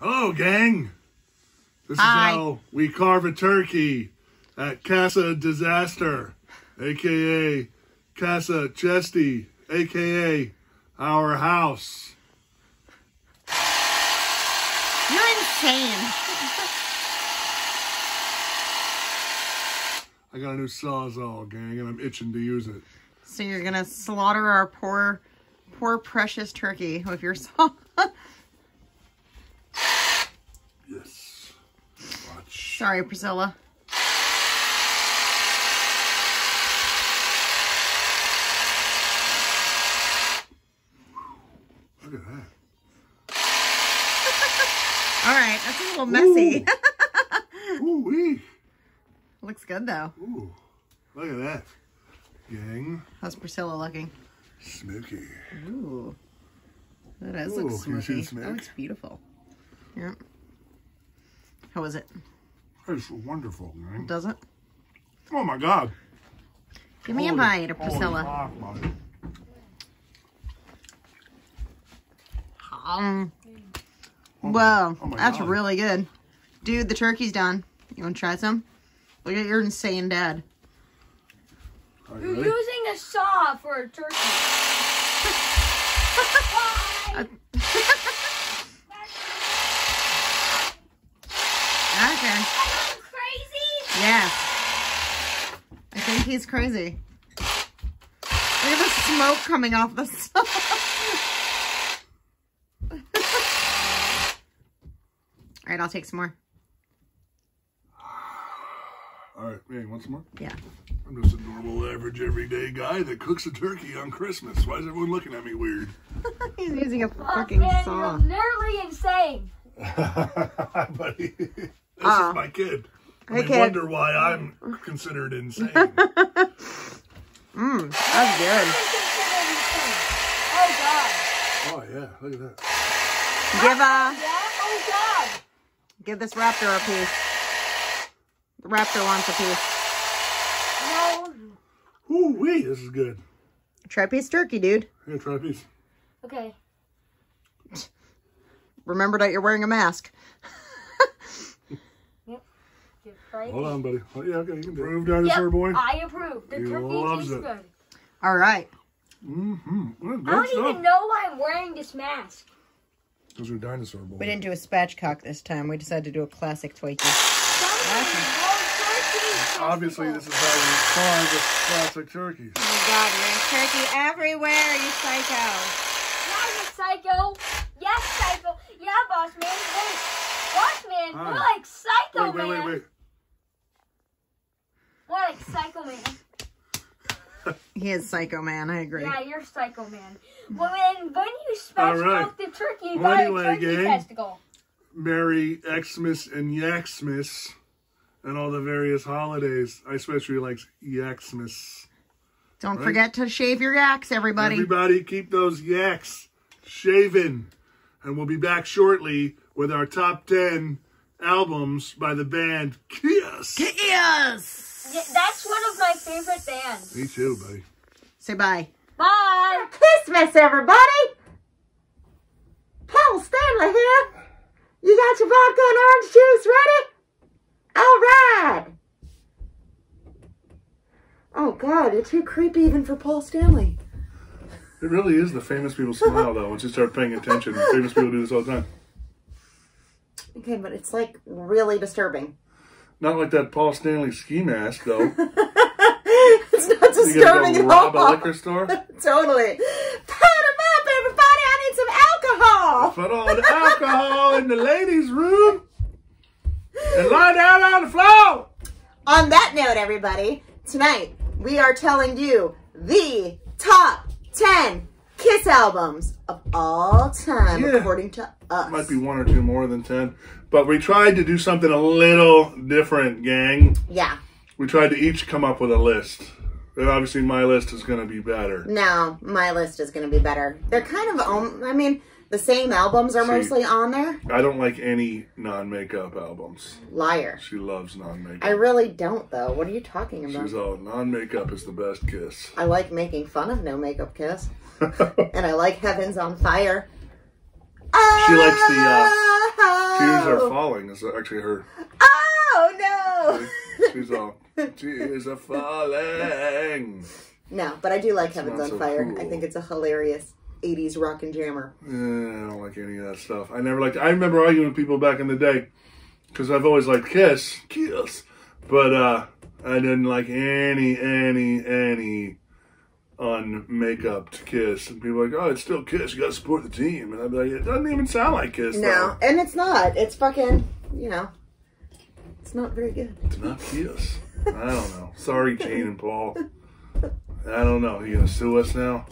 Hello, gang. This Hi. Is how we carve a turkey at Casa Disaster, a.k.a. Casa Chesty, a.k.a. our house. You're insane. I got a new Sawzall, gang, and I'm itching to use it. So you're going to slaughter our poor precious turkey with your saw. Yes. Watch. Sorry, Priscilla. Look at that. All right, that's a little messy. Ooh, wee. Looks good though. Ooh, look at that, gang. How's Priscilla looking? Smoky. Ooh, that does look smoky. That looks beautiful. Yep. How is it? It's wonderful, man. Does it? Oh my God. Give me a bite of Priscilla. Whoa, that's really good. Dude, the turkey's done. You want to try some? Look at your insane dad. You're using a saw for a turkey. Okay. Crazy? Yeah. I think he's crazy. Look at the smoke coming off the saw. All right, I'll take some more. All right, hey, want some more? Yeah. I'm just a normal, average, everyday guy that cooks a turkey on Christmas. Why is everyone looking at me weird? He's using a fucking saw. You're literally insane. Buddy, this is my kid. I wonder why I'm considered insane. That's good. Oh, God. Oh, yeah, look at that. Give this raptor a piece. The raptor wants a piece. No. Ooh, wee, this is good. Try a piece turkey, dude. Yeah, try a piece. Okay. Remember that you're wearing a mask. Yep. Hold on, buddy. Oh, yeah, okay, you can approve, dinosaur boy. I approve. The turkey tastes good. All right. Mm-hmm. I don't even know why I'm wearing this mask. Those are dinosaur boy. We didn't do a spatchcock this time. We decided to do a classic Twinkie. Obviously, this is how you carve a classic turkey. Oh my God, there's turkey everywhere, you psycho. Not a psycho. Yes, psycho. Yeah, boss man. Wait. Boss man, we're like psycho man. Wait. We're like psycho man. He is psycho man, I agree. Yeah, you're psycho man. Well, when you smash off the turkey, you buy a turkey testicle. Merry Xmas and Yaxmas and all the various holidays. I especially like Yaxmas. Don't forget to shave your yaks, everybody. Everybody keep those yaks shaven. And we'll be back shortly with our top 10 albums by the band KISS. KISS! Yeah, that's one of my favorite bands. Me too, buddy. Say bye. Bye! Merry Christmas, everybody! Paul Stanley here. You got your vodka and orange juice ready? All right. Oh, God, it's too creepy even for Paul Stanley. It really is the famous people smile, though, once you start paying attention. Famous people do this all the time. Okay, but it's, like, really disturbing. Not like that Paul Stanley ski mask, though. It's not disturbing at all. You gotta go rob a liquor store? Totally. Put on alcohol in the ladies' room and lie down on the floor. On that note, everybody, tonight we are telling you the top 10 KISS albums of all time, according to us. Might be one or two more than 10, but we tried to do something a little different, gang. Yeah. We tried to each come up with a list. And obviously, my list is going to be better. No, my list is going to be better. They're kind of, I mean... The same albums are mostly on there. I don't like any non-makeup albums. Liar. She loves non-makeup. I really don't, though. What are you talking about? She's all, non-makeup is the best kiss. I like making fun of no-makeup kiss. And I like Heaven's on Fire. She likes the falling. It's actually her. Oh no! She's all. Tears are falling. No, but I do like Heaven's on Fire. Cool. I think it's a hilarious 80s rock and jammer. Yeah, I don't like any of that stuff. I never liked it. I remember arguing with people back in the day because I've always liked Kiss, but I didn't like any unmakeup Kiss. And people are like, oh, it's still Kiss. You got to support the team. And I'd be like, it doesn't even sound like Kiss. No, though. And it's not. It's fucking, you know, it's not very good. It's not Kiss. I don't know. Sorry, Gene and Paul. I don't know. Are you going to sue us now?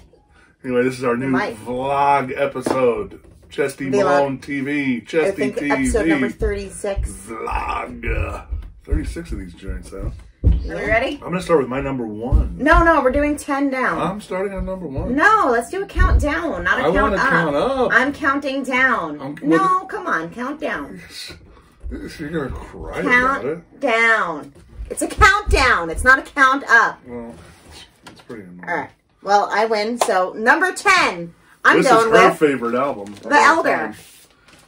Anyway, this is our new vlog episode. Chesty Malone TV. Chesty TV. Episode number 36. Vlog. 36 of these joints, though. Yeah. Are you ready? I'm going to start with my number one. No, no, we're doing 10 down. I'm starting on number one. No, let's do a countdown, not a count up. I want to count up. I'm counting down. No, come on, count down. You're going to cry about it. Count down. It's a countdown. It's not a count up. Well, it's pretty annoying. All right. Well, I win. So, number 10, I'm going with... This is her favorite album. The Elder.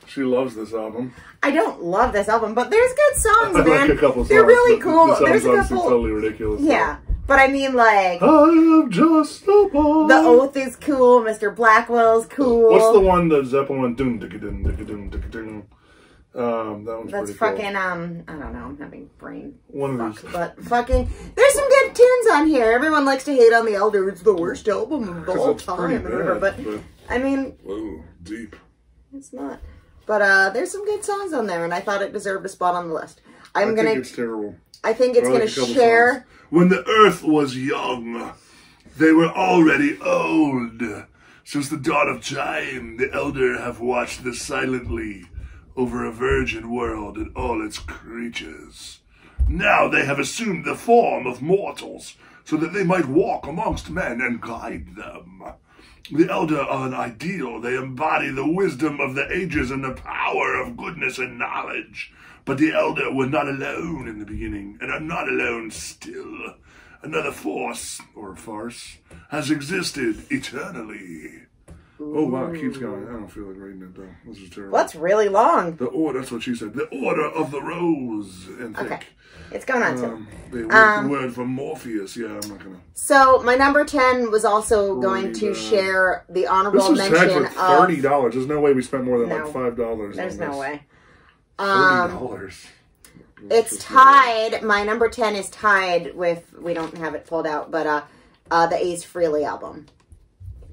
She loves this album. I don't love this album, but there's good songs, man. I like a couple songs. They're really cool. There's a couple... totally ridiculous. Yeah. Though. But I mean, like... I'm just a boy. The Oath is cool. Mr. Blackwell's cool. What's the one, the Zeppelin one? That one's pretty cool. That's fucking, I don't know, I'm having brain fuck, but fucking, there's some good tunes on here. Everyone likes to hate on The Elder. It's the worst album of all time, and whatever, but I mean, whoa, deep. It's not. But, there's some good songs on there, and I thought it deserved a spot on the list. I'm gonna, think it's terrible. I think it's like gonna share. Songs. When the earth was young, they were already old. Since the dawn of time, the Elder have watched this silently over a virgin world and all its creatures. Now they have assumed the form of mortals, so that they might walk amongst men and guide them. The Elder are an ideal. They embody the wisdom of the ages and the power of goodness and knowledge. But the Elder were not alone in the beginning, and are not alone still. Another force, or farce, has existed eternally. Oh, wow, it keeps going. I don't feel like reading it, though. This is terrible. Well, that's really long. The order, that's what she said. The Order of the Rose. And okay. It's going on, too. The word from Morpheus. Yeah, I'm not going to. So, my number 10 was also going to share the honorable mention of... $30. There's no way we spent more than, like, $5. There's no way. $30. It's tied. My number 10 is tied with... We don't have it pulled out, but the Ace Frehley album.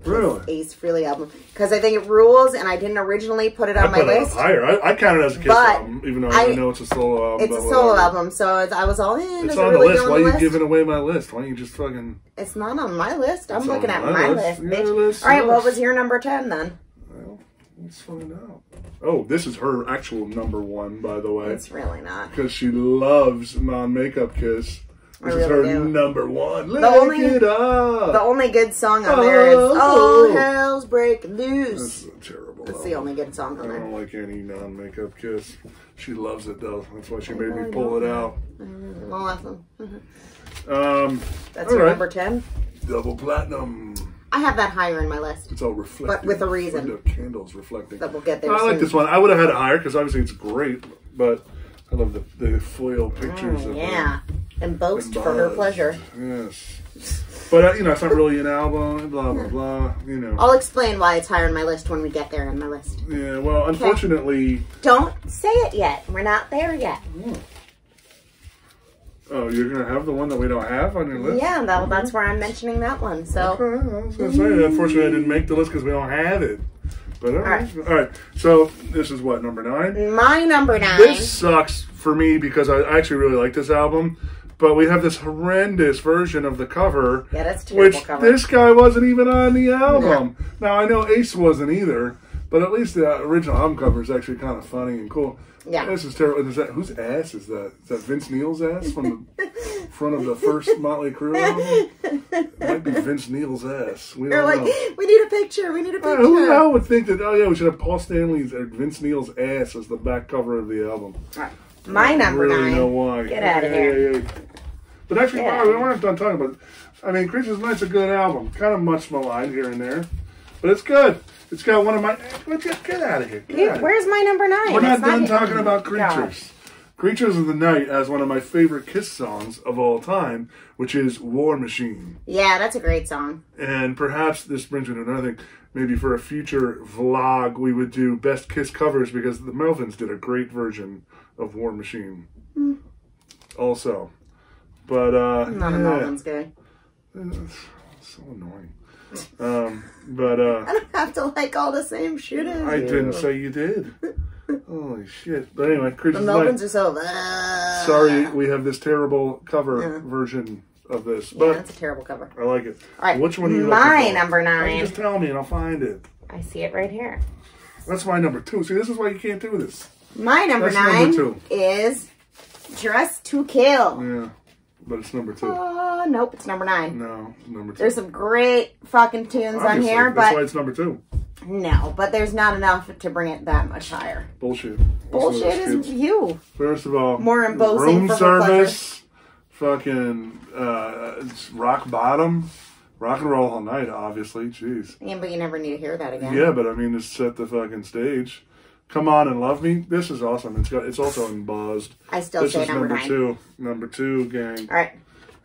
Really? Ace Frehley album. Because I think it rules, and I didn't originally put it on my list. I count it as a Kiss album, even though I know it's a solo album. It's a solo album, so I was all in. It's on the list. Why are you giving away my list? Why don't you just fucking... It's not on my list. I'm looking at my list, bitch. All right, what was your number 10, then? Well, let's find out. Oh, this is her actual number one, by the way. It's really not. Because she loves non-makeup Kiss. This is her number one. Lick It Up. The only good song on there is Oh, Hell's Breaking Loose. That's terrible. That's the only good song on there. I don't like any non-makeup Kiss. She loves it, though. That's why she made me pull it out. Awesome. That's your number 10? Double platinum. I have that higher in my list. It's all reflecting. But with a reason. Candles reflecting. That we'll get there soon. I like this one. I would have had it higher because obviously it's great, but I love the foil pictures of them. And boast for her pleasure. Yes. But, you know, it's not really an album, blah, blah, blah, you know. I'll explain why it's higher on my list when we get there on my list. Yeah, well, unfortunately... Don't say it yet. We're not there yet. Oh, you're going to have the one that we don't have on your list? Yeah, that's where I'm mentioning that one, so... Okay, I was going to say, unfortunately, I didn't make the list because we don't have it. But, all right, so this is what, number 9? My number 9. This sucks for me because I actually really like this album. But we have this horrendous version of the cover, which this guy wasn't even on the album. No. Now, I know Ace wasn't either, but at least the original album cover is actually kind of funny and cool. Yeah. This is terrible. Whose ass is that? Is that Vince Neil's ass from the front of the first Motley Crue album? It might be Vince Neil's ass. We don't know. We need a picture. We need a picture. Who the hell would think that, oh, yeah, we should have Paul Stanley's or Vince Neil's ass as the back cover of the album. All right. My number 9. I don't really know why. Get out of here. Yeah. But actually, we weren't done talking about it. I mean, Creatures Night's a good album. Kind of much maligned here and there. But it's good. It's got one of my... Get out of here. Where's my number 9? We're not done talking about Creatures. Creatures of the Night has one of my favorite KISS songs of all time, which is War Machine. Yeah, that's a great song. And perhaps this brings me to another thing. Maybe for a future vlog, we would do best KISS covers, because the Melvins did a great version of War Machine. Mm. Also. But, I'm not a Melvins guy. So annoying. I don't have to like all the same shit as you. Didn't say you did. Holy shit. But anyway, Creatures of the Night. Are so... Sorry, we have this terrible cover version of this. But yeah, that's a terrible cover. I like it. All right. Which one are you looking for? My number 9. Just tell me and I'll find it. I see it right here. That's my number 2. See, this is why you can't do this. My number 9 is Dress to Kill. Yeah. But it's number 2. Nope, it's number 9. No, it's number 2. There's some great fucking tunes on here, but... That's why it's number 2. No, but there's not enough to bring it that much higher. Bullshit. Bullshit is you. First of all, more embossing room service, fucking Rock Bottom, Rock and Roll All Night, obviously. Jeez. Yeah, but you never need to hear that again. Yeah, but I mean, it's set the fucking stage. Come On and Love Me. This is awesome. It's got. It's also embossed. I still say number 9. Number 2, gang. All right.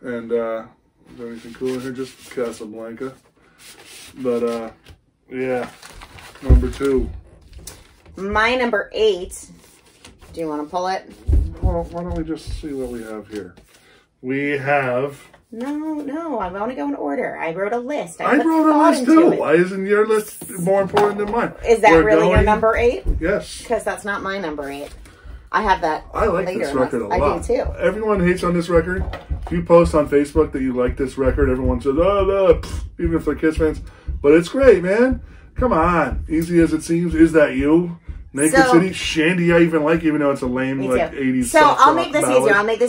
And is there anything cool in here? Just Casablanca. But yeah, number 2. My number 8. Do you want to pull it? Well, why don't we just see what we have here? We have. No, I want to go in order. I wrote a list. I wrote a list too. Why isn't your list more important than mine? Is that really your number 8? Yes. Because that's not my number 8. I have that. I like this record a lot. I do too. Everyone hates on this record. If you post on Facebook that you like this record, everyone says, oh, no, even if they're KISS fans. But it's great, man. Come on. Easy as it seems. Is that you? Naked City, Shandy, I even like, even though it's a lame, like, 80s So I'll make this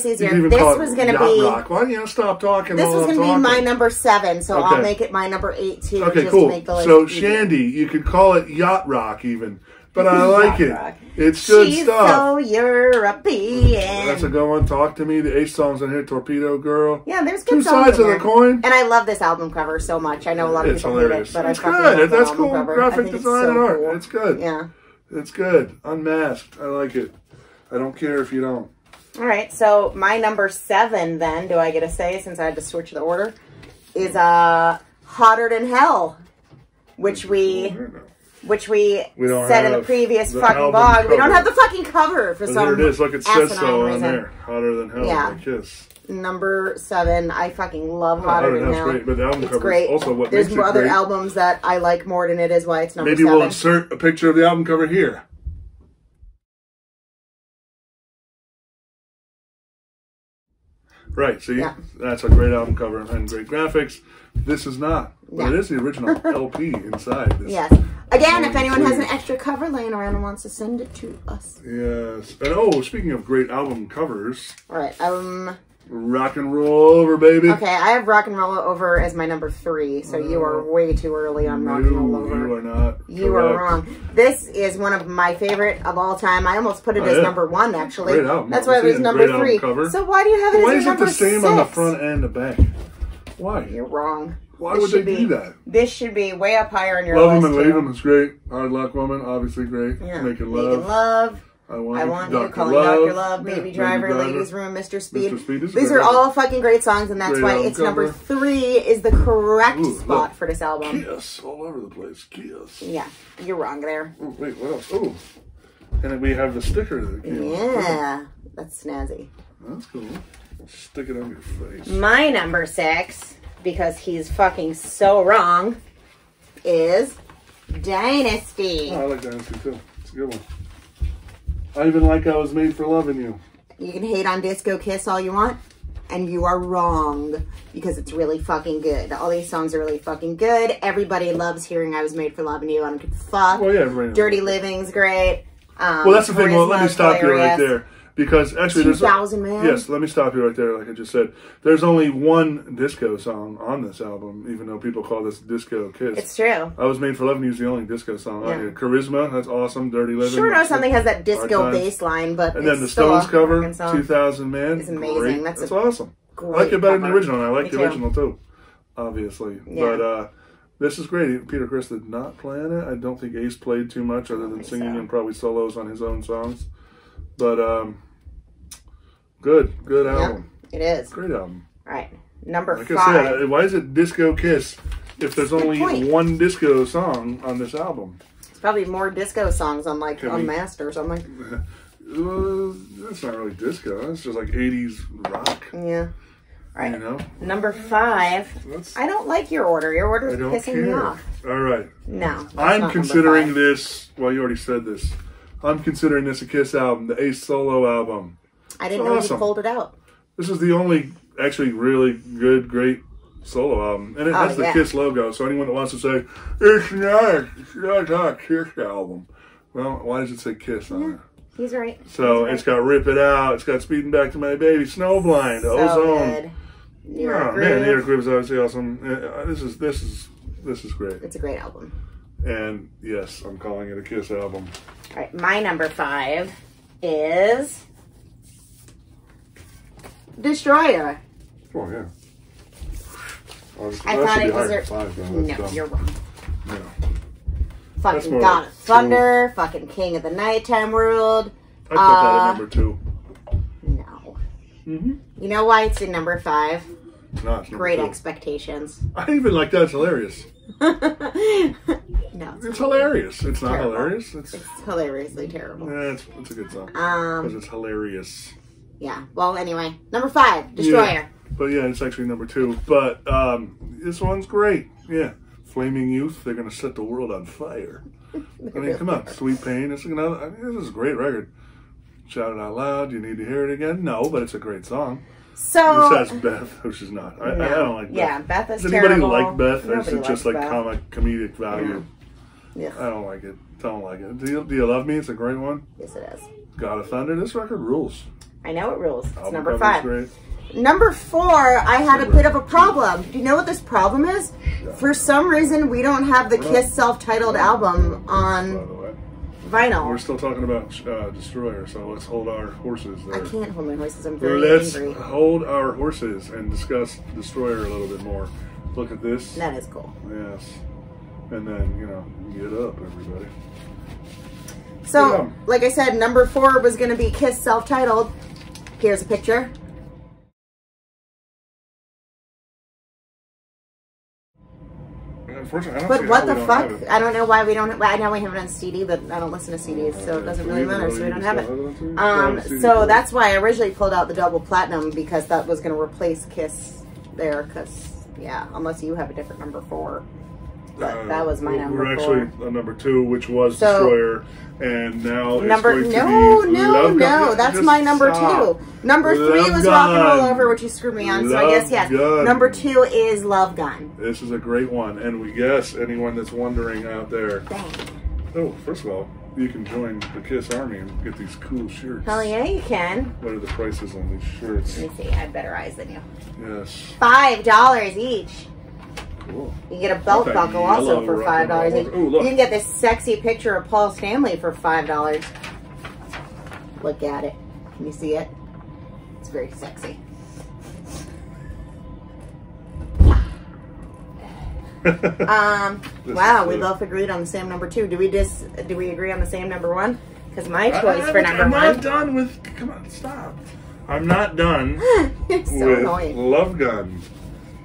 easier. This was going to be... Rock. Well, you know, stop talking. This was going to be my number 7, so I'll make it my number 8, too. Okay, cool. So Shandy, you could call it Yacht Rock, even. But I like it. It's good stuff. So European. That's a good one. Talk to Me. The Ace songs on here. Torpedo Girl. Yeah, there's good songs. Two Sides of the Coin. And I love this album cover so much. I know a lot of people hate it, but I fucking love it. It's good. That's cool. Graphic design and art. It's good. Yeah. It's good. Unmasked. I like it. I don't care if you don't. All right. So my number 7 then, do I get to say, since I had to switch the order, is Hotter Than Hell, which we said in the previous fucking vlog. We don't have the fucking cover for some reason. There it is. Look, it says so on there. Hotter Than Hell. Yeah. Kiss. Number 7. I fucking love Hotter Than Hell. Great, but the album cover great. Is also what There's makes more it other great. Albums that I like more than it is why it's number 7. Maybe we'll insert a picture of the album cover here. Right, see? Yeah. That's a great album cover and great graphics. This is not. But it is the original LP inside. This Again, if anyone has an extra cover laying around and wants to send it to us. Yes. And speaking of great album covers. All right, Rock and Roll Over, baby. Okay, I have Rock and Roll Over as my number 3, so you are way too early on Rock and Roll Over. You are not. You are wrong. This is one of my favorite of all time. I almost put it as number 1, actually. Great album. That's why it was number 3. So why do you have it as number 6? Why is it the same on the front and the back? Why? You're wrong. Why would they do that? This should be way up higher on your list. Love Them and Leave Them is great. Hard Luck Woman, obviously great. Yeah. Making Love. Making Love. I want You, Calling Dr. Love, Baby Driver, Ladies Room, Mr. Speed. These are all fucking great songs, and that's why it's number 3 is the correct spot for this album. Kiss all over the place. Kiss. Yeah, you're wrong there. Ooh, wait, what else? Oh, and we have the sticker that came out. That's snazzy. That's cool. Stick it on your face. My number 6, because he's fucking so wrong, is Dynasty. Oh, I like Dynasty too. It's a good one. I even like I Was Made for Loving You. You can hate on Disco Kiss all you want, and you are wrong, because it's really fucking good. All these songs are really fucking good. Everybody loves hearing I Was Made for Loving You. I don't give a fuck. Well, yeah, Dirty Living's great. Well, that's the thing. Well, let me stop you right there. Because actually, there's 2000, man. Yes, let me stop you right there. Like I just said, there's only one disco song on this album, even though people call this Disco Kiss. It's true. I Was Made for Loving You is the only disco song on here. Charisma, that's awesome. Dirty Living. Sure, no, something has that disco bass line, but and then the Stones cover, 2000, man, is amazing. Great. That's awesome. I like it better than the original. And I like the original too, obviously. Yeah. But This is great. Peter Criss did not play in it. I don't think Ace played too much other than singing and probably solos on his own songs. But good album. Yeah, it is. Great album. All right. Number five. I said, why is it Disco Kiss if there's only one disco song on this album? It's probably more disco songs on like on Master or something. Well, that's not really disco. That's just like 80s rock. Yeah. All right. You know? Number five. That's, I don't like your order. Your order is pissing me off. All right. No. I'm considering this. Well, you already said this. I'm considering this a Kiss album, the Ace solo album. I didn't know you pulled it out. This is the only actually really good, great solo album. And it has the Kiss logo. So anyone that wants to say, it's not a Kiss album. Well, why does it say Kiss on it? He's right. So it's got Rip It Out. It's got Speeding Back to My Baby, Snowblind, Ozone. Oh, man, Near Groove is obviously awesome. This is great. It's a great album. And yes, I'm calling it a Kiss album. All right, my number five is Destroyer. Oh yeah. I thought it was no, you're wrong. No. Fucking God of Thunder, fucking King of the Nighttime World. I thought that number two. No. Mm-hmm. You know why it's in number five? No, it's Great Expectations. I even like that's hilarious. No, it's hilarious. It's not hilarious. It's hilariously terrible. Yeah, it's a good song because it's hilarious. Yeah. Well, anyway, number five, Destroyer. Yeah. But yeah, it's actually number two. But this one's great. Yeah. Flaming Youth, they're going to set the world on fire. I mean, come on, Sweet Pain. This is a great record. Shout It Out Loud, You Need to Hear It Again? No, but it's a great song. So... Besides Beth, who she's not. I don't like Beth. Yeah, Beth is terrible. Does anybody like Beth? Or is it just like comedic value? Yeah. Yes. I don't like it. Don't like it. Do you Love Me? It's a great one. Yes, it is. God of Thunder. This record rules. I know it rules. It's number five. Great. Number four, I had a bit of a problem. Do you know what this problem is? For some reason, we don't have the Kiss self-titled album on vinyl. We're still talking about Destroyer, so let's hold our horses there. I can't hold my horses. I'm very angry. Let's hold our horses and discuss Destroyer a little bit more. Look at this. That is cool. Yes. And then, you know, get up, everybody. So, like I said, number four was going to be Kiss self-titled. Here's a picture. But what the fuck? I don't know why we don't. I know we have it on CD, but I don't listen to CDs, so it doesn't really matter. So we don't have it. So that's why I originally pulled out the double platinum because that was going to replace Kiss there. Because unless you have a different number four, but that was my number. We're actually on number two, which was Destroyer, and now that's my number two. Number three was Rock and Roll Over, which you screwed me on. So I guess number two is Love Gun. This is a great one, and we guess anyone that's wondering out there. Dang. Oh, first of all, you can join the Kiss Army and get these cool shirts. Hell yeah, you can. What are the prices on these shirts? Let me see. I have better eyes than you. Yes. $5 each. Cool. You can get a belt buckle also for $5 each. Ooh, you can get this sexy picture of Paul Stanley for $5. Look at it. Can you see it? It's very sexy. Wow, we both agreed on the same number two. Do we agree on the same number one? Because my choice for number one. I'm not done with. Come on, stop. I'm not done. You're so annoying. Love Gun.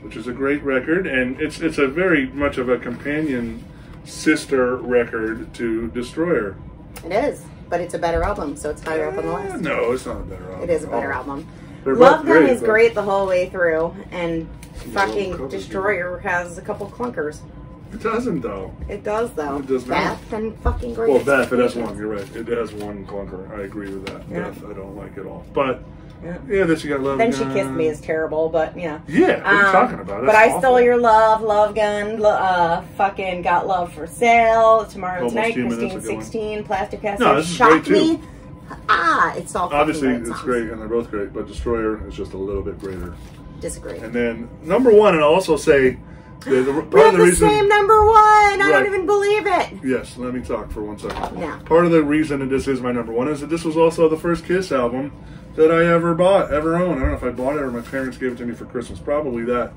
Which is a great record, and it's a very much of a companion sister record to Destroyer. It is, but it's a better album, so it's higher up on the list. No, it's not a better album. It is a better album. Love Gun is great the whole way through, and fucking Destroyer has a couple clunkers. It doesn't, though. It does, though. It does not. Beth and fucking Great. Well, Beth, it has one. You're right. It has one clunker. I agree with that. Yeah. Beth, I don't like it all, but. Yeah, that you got Love Gun. Then She Kissed Me is terrible, but yeah. Yeah, what are you talking about? That's but I Stole Your Love, Love Gun, fucking Got Love for Sale, Tomorrow's Night, Christine 16, Plastic Castles, Shock Me. Ah, it's all obviously, it's songs. Great, and they're both great, but Destroyer is just a little bit greater. Disagree. And then, number one, and I'll also say... We have the same number one! I don't even believe it! Yes, let me talk for one second. Yeah. Part of the reason that this is my number one is that this was also the first Kiss album that I ever owned. I don't know if I bought it or my parents gave it to me for Christmas. Probably that.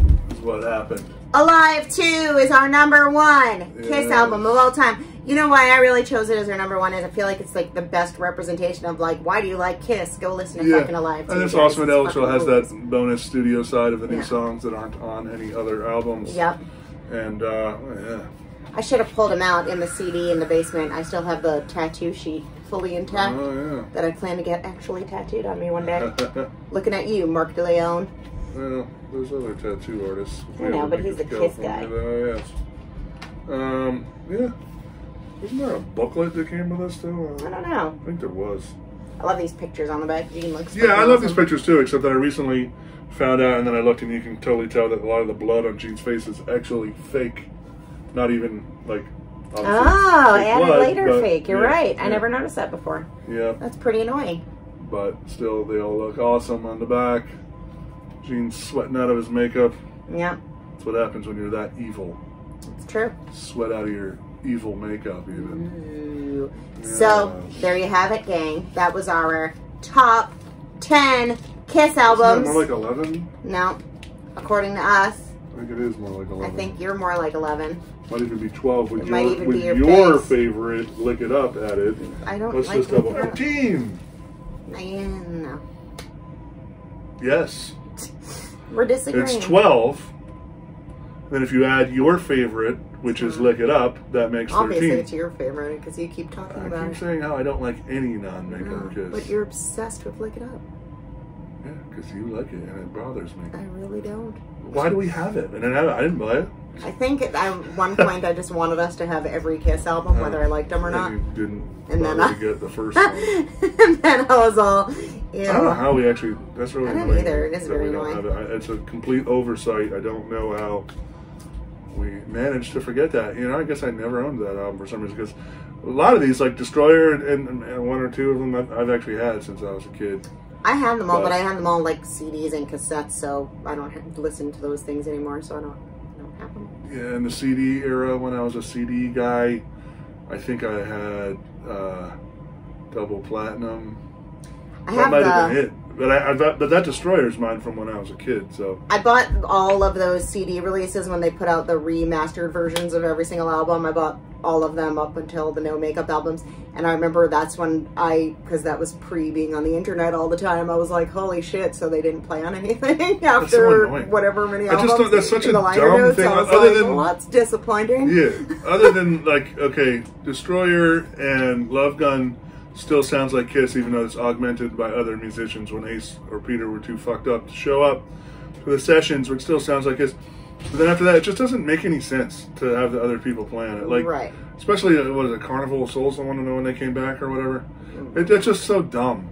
It was what happened. Alive 2 is our number one Kiss album of all time. You know why I really chose it as our number one is I feel like it's like the best representation of like, why do you like Kiss? Go listen to fucking Alive 2. And it's awesome. It also has that bonus studio side of the new songs that aren't on any other albums. Yep. And, I should have pulled them out in the CD in the basement. I still have the tattoo sheet fully intact that I plan to get actually tattooed on me one day. Looking at you, Mark DeLeon. Well, there's other tattoo artists. I know, but he's a Kiss guy. Isn't there a booklet that came with this, too? I don't know. I think there was. I love these pictures on the back. You can look I love these pictures, too, except that I recently found out, and then I looked, and you can totally tell that a lot of the blood on Gene's face is actually fake. Not even, like, added later fake. You're right. I never noticed that before. Yeah. That's pretty annoying. But still, they all look awesome on the back. Gene's sweating out of his makeup. Yeah. That's what happens when you're that evil. It's true. Sweat out of your evil makeup, even. Yeah. So, there you have it, gang. That was our top 10 Kiss albums. Isn't that more like 11? No. According to us. I think it is more like 11. I think you're more like 11. Might even be 12 with your favorite Lick It Up added. I don't like Let's just double 14. No. Yes. We're disagreeing. It's 12. Then if you add your favorite, which is Lick It Up, that makes 13. Obviously it's your favorite because you keep talking about it. I keep saying how I don't like any non-makeup Kiss. But you're obsessed with Lick It Up. Yeah, because you like it and it bothers me. I really don't. Why do we have it? And I didn't buy it. I think at one point I just wanted us to have every Kiss album, whether I liked them or not. You didn't bother to get the first one. And then I was all, ew. I don't know how we actually, that's really annoying. I don't either. It is very annoying. It's a complete oversight. I don't know how we managed to forget that. You know, I guess I never owned that album for some reason because a lot of these, like Destroyer and one or two of them, I've actually had since I was a kid. I had them all, but I had them all like CDs and cassettes, so I don't have to listen to those things anymore, so I don't have them. Yeah, in the CD era, when I was a CD guy, I think I had Double Platinum. But that Destroyer's mine from when I was a kid, so. I bought all of those CD releases when they put out the remastered versions of every single album. I bought all of them up until the no makeup albums. And I remember that's when because that was pre being on the internet all the time, I was like, holy shit, so they didn't play on anything after so whatever many albums. I just thought that's such a dumb thing. That's disappointing. Yeah. Other than, like, okay, Destroyer and Love Gun still sounds like Kiss, even though it's augmented by other musicians when Ace or Peter were too fucked up to show up for the sessions, which still sounds like Kiss. But then after that, it just doesn't make any sense to have the other people playing it. Like, especially, what is it, Carnival of Souls, I want to know when they came back or whatever. It's just so dumb.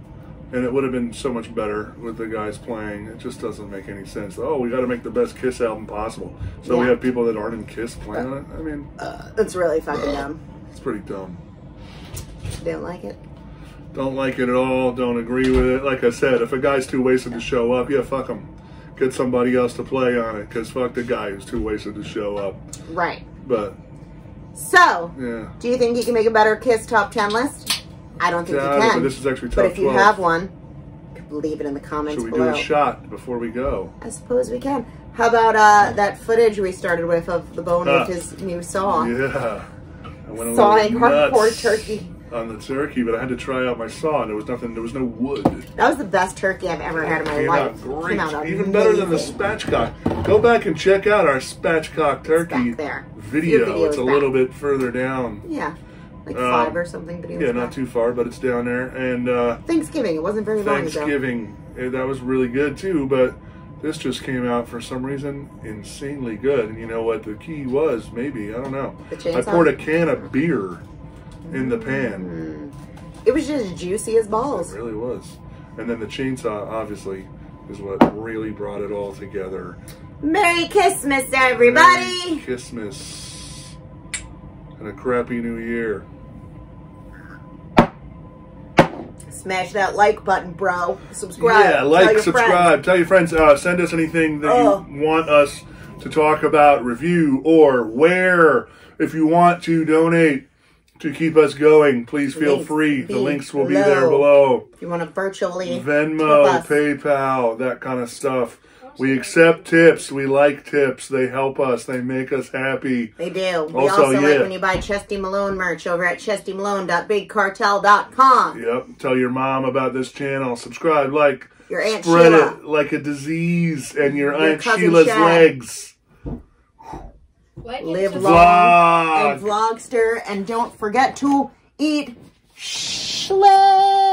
And it would have been so much better with the guys playing. It just doesn't make any sense. Oh, we got to make the best Kiss album possible. So we have people that aren't in Kiss playing on it? I mean... it's really fucking dumb. It's pretty dumb. Don't like it. Don't like it at all. Don't agree with it. Like I said, if a guy's too wasted to show up, fuck him. Get somebody else to play on it, because fuck the guy who's too wasted to show up. Right. But. So, do you think you can make a better Kiss top 10 list? I don't think you can. But this is actually top 12. But if you have one, leave it in the comments below. Should we do a shot before we go? I suppose we can. How about that footage we started with of the Bone with his new saw? Yeah. I went sawing hardcore turkey. On the turkey, but I had to try out my saw, and there was nothing. There was no wood. That was the best turkey I've ever had in my life. Came out great, even better than the spatchcock. Go back and check out our spatchcock turkey video. It's a little bit further down. Yeah, like 5 or something. But yeah, not too far, but it's down there. And Thanksgiving, it wasn't very long ago. Thanksgiving, that was really good too. But this just came out for some reason insanely good. And you know what? The key was maybe I don't know. I poured a can of beer in the pan. It was just juicy as balls. It really was. And then the chainsaw, obviously, is what really brought it all together. Merry Kissmas, everybody! Merry Kissmas. And a crappy new year. Smash that like button, bro. Subscribe. Yeah, like, subscribe. Tell your friends. Send us anything that you want us to talk about, review, or where. If you want to donate to keep us going, please feel free. The links will be there below. If you want to virtually Venmo, PayPal, that kind of stuff. We accept tips. We like tips. They help us. They make us happy. They do. We also like when you buy Chesty Malone merch over at ChestyMalone.BigCartel.com. Yep. Tell your mom about this channel. Subscribe, like, your Aunt spread Sheila. It like a disease, and your Aunt Sheila's Shad. Legs. Live long and vlogster, and don't forget to eat schlep.